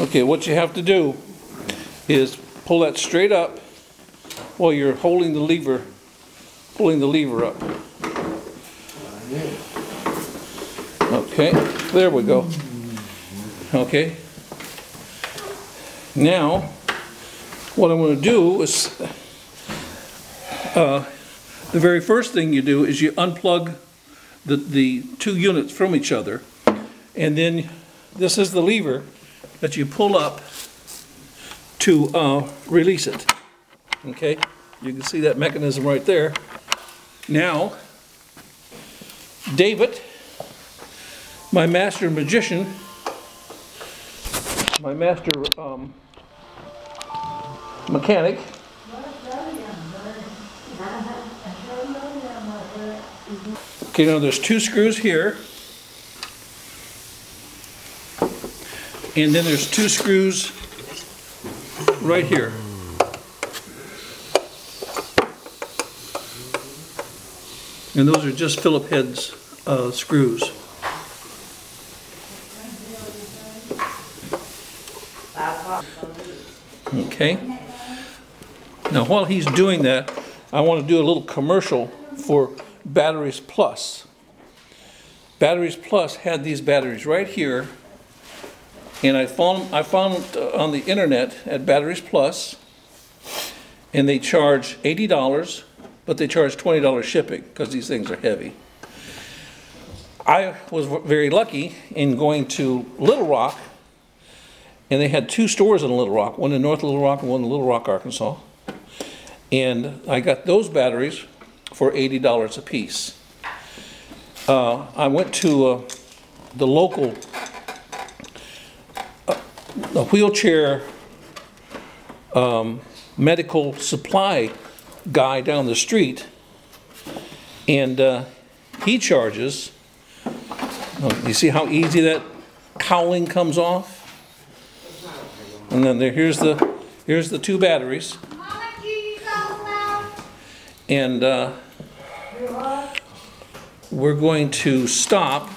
Okay, what you have to do is pull that straight up while you're holding the lever, pulling the lever up. Okay, there we go. Okay. Now, what I'm going to do is, the very first thing you do is you unplug the two units from each other, and then this is the lever that you pull up to release it. Okay, you can see that mechanism right there. Now, David, my master magician, my master mechanic, okay, now there's two screws here, and then there's two screws right here. And those are just Phillip heads screws. Okay. Now while he's doing that, I want to do a little commercial for Batteries Plus. Batteries Plus had these batteries right here. And I found on the internet at Batteries Plus, and they charge $80, but they charge $20 shipping because these things are heavy. I was very lucky in going to Little Rock, and they had two stores in Little Rock, one in North Little Rock and one in Little Rock, Arkansas. And I got those batteries for $80 a piece. I went to the local a wheelchair medical supply guy down the street, and he charges, you see how easy that cowling comes off? And then there, here's the two batteries, and we're going to stop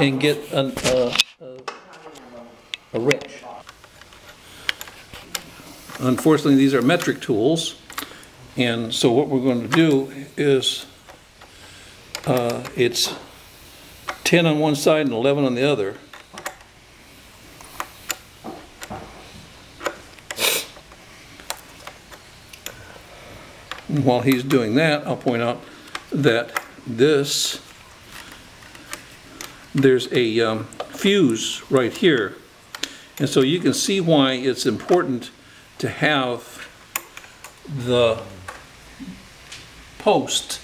and get an a wrench. Unfortunately, these are metric tools, and so what we're going to do is it's 10 on one side and 11 on the other. And while he's doing that, I'll point out that there's a fuse right here. And so you can see why it's important to have the post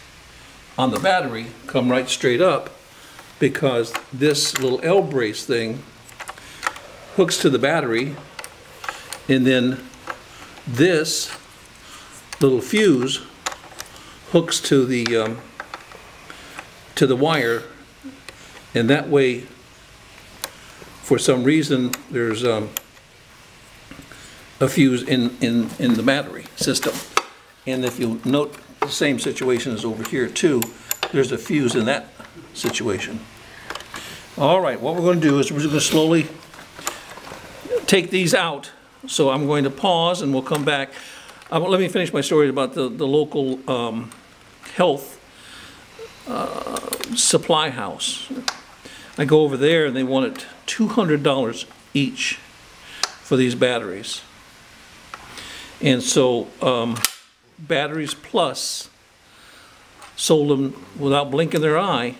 on the battery come right straight up, because this little L-brace thing hooks to the battery, and then this little fuse hooks to the wire, and that way, for some reason, there's a fuse in the battery system. And if you note, the same situation is over here too. There's a fuse in that situation. All right, what we're going to do is we're going to slowly take these out. So I'm going to pause and we'll come back. Let me finish my story about the local health supply house. I go over there and they wanted $200 each for these batteries. And so Batteries Plus sold them without blinking their eye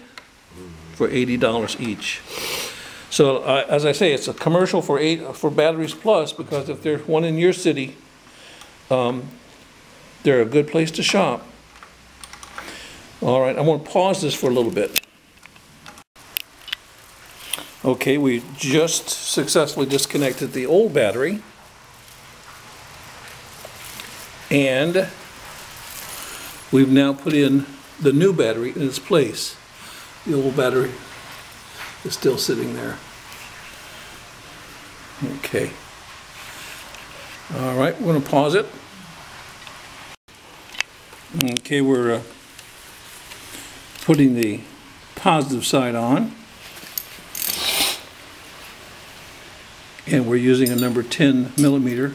for $80 each. So as I say, it's a commercial for Batteries Plus, because if there's one in your city, they're a good place to shop. All right, I want to pause this for a little bit. Okay, we just successfully disconnected the old battery, and we've now put in the new battery in its place. The old battery is still sitting there. Okay. All right, we're going to pause it. Okay, we're putting the positive side on. and we're using a number 10 millimeter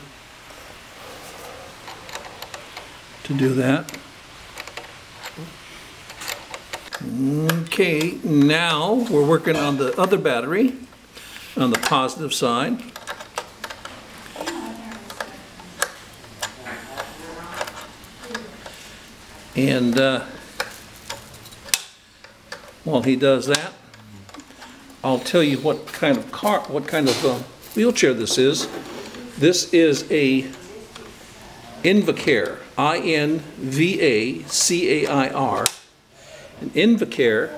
to do that. Okay, now we're working on the other battery on the positive side. And while he does that, I'll tell you what kind of car, what kind of wheelchair this is. This is a Invacare, I-N-V-A-C-A-I-R. An Invacare,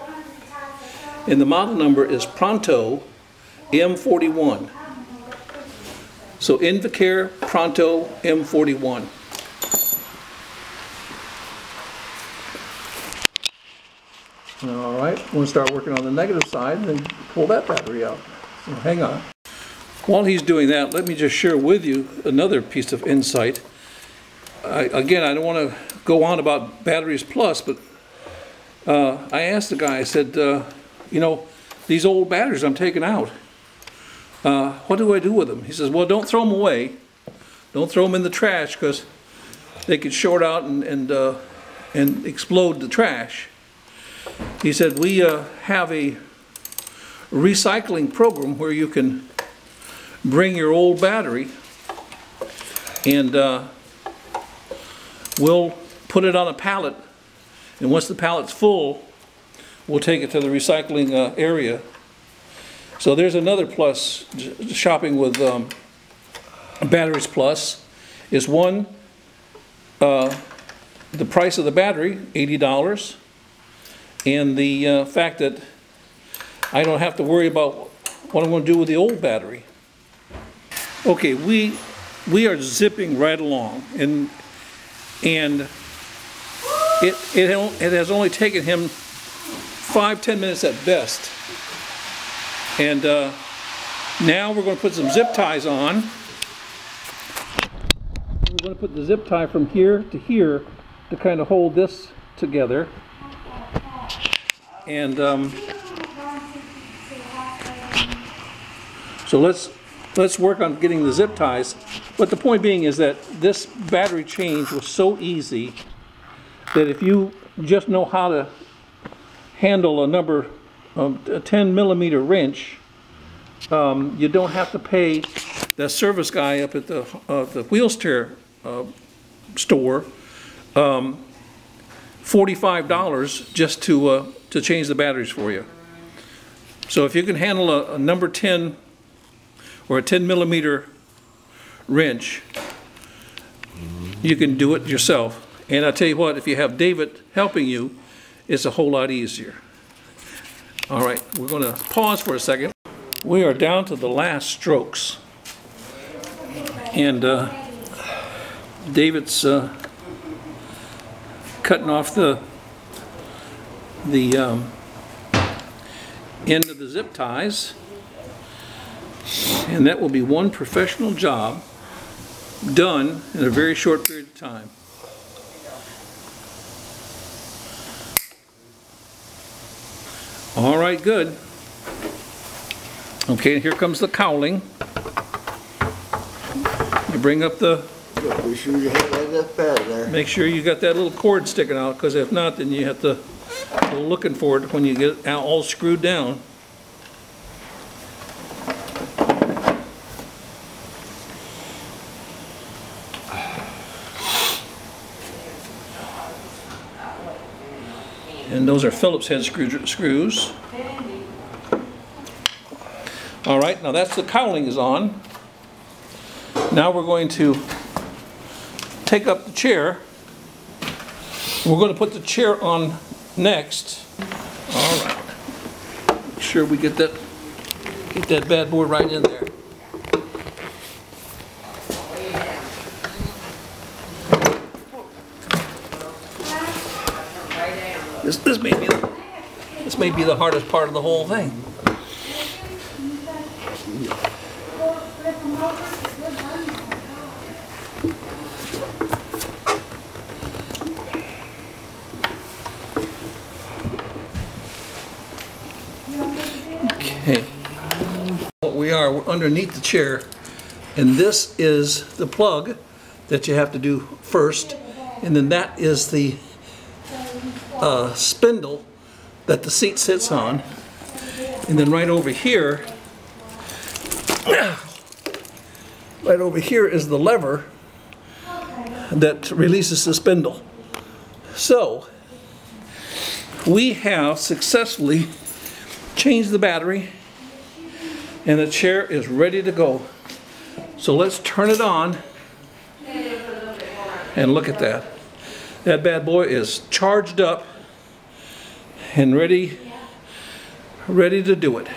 and the model number is Pronto M41. So Invacare Pronto M41. All right, I'm going to start working on the negative side and then pull that battery out. So hang on. While he's doing that, let me just share with you another piece of insight. Again, I don't want to go on about Batteries Plus, but I asked the guy, I said, you know, these old batteries I'm taking out, what do I do with them? He says, well, don't throw them away. Don't throw them in the trash because they could short out and explode the trash. He said, we have a recycling program where you can bring your old battery and we'll put it on a pallet. And once the pallet's full, we'll take it to the recycling area. So there's another plus, shopping with Batteries Plus. Is one, the price of the battery, $80, and the fact that I don't have to worry about what I'm going to do with the old battery. Okay, we are zipping right along, and It has only taken him 5–10 minutes at best. And now we're going to put some zip ties on. We're going to put the zip tie from here to kind of hold this together. And so let's work on getting the zip ties. But the point being is that this battery change was so easy that if you just know how to handle a number of a 10 millimeter wrench, you don't have to pay that service guy up at the wheelchair store $45 just to change the batteries for you. So if you can handle a number 10 or a 10 millimeter wrench, you can do it yourself. And I tell you what, if you have David helping you, it's a whole lot easier. All right, we're going to pause for a second. We are down to the last strokes. And David's cutting off the end of the zip ties. And that will be one professional job done in a very short period of time. All right, good. Okay, here comes the cowling. You bring up the... Make sure you have that pad there. Make sure you got that little cord sticking out, because if not, then you have to go looking for it when you get it all screwed down. And those are Phillips head screws. All right, now that's the cowling is on. Now we're going to take up the chair. We're going to put the chair on next. All right. Make sure we get that bad boy right in there. This may be the hardest part of the whole thing. Okay. What we are, we're underneath the chair, and this is the plug that you have to do first, and then that is the spindle that the seat sits on, and then right over here is the lever that releases the spindle. So we have successfully changed the battery and the chair is ready to go. So let's turn it on and look at that. That bad boy is charged up and ready to do it.